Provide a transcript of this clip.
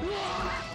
Yeah!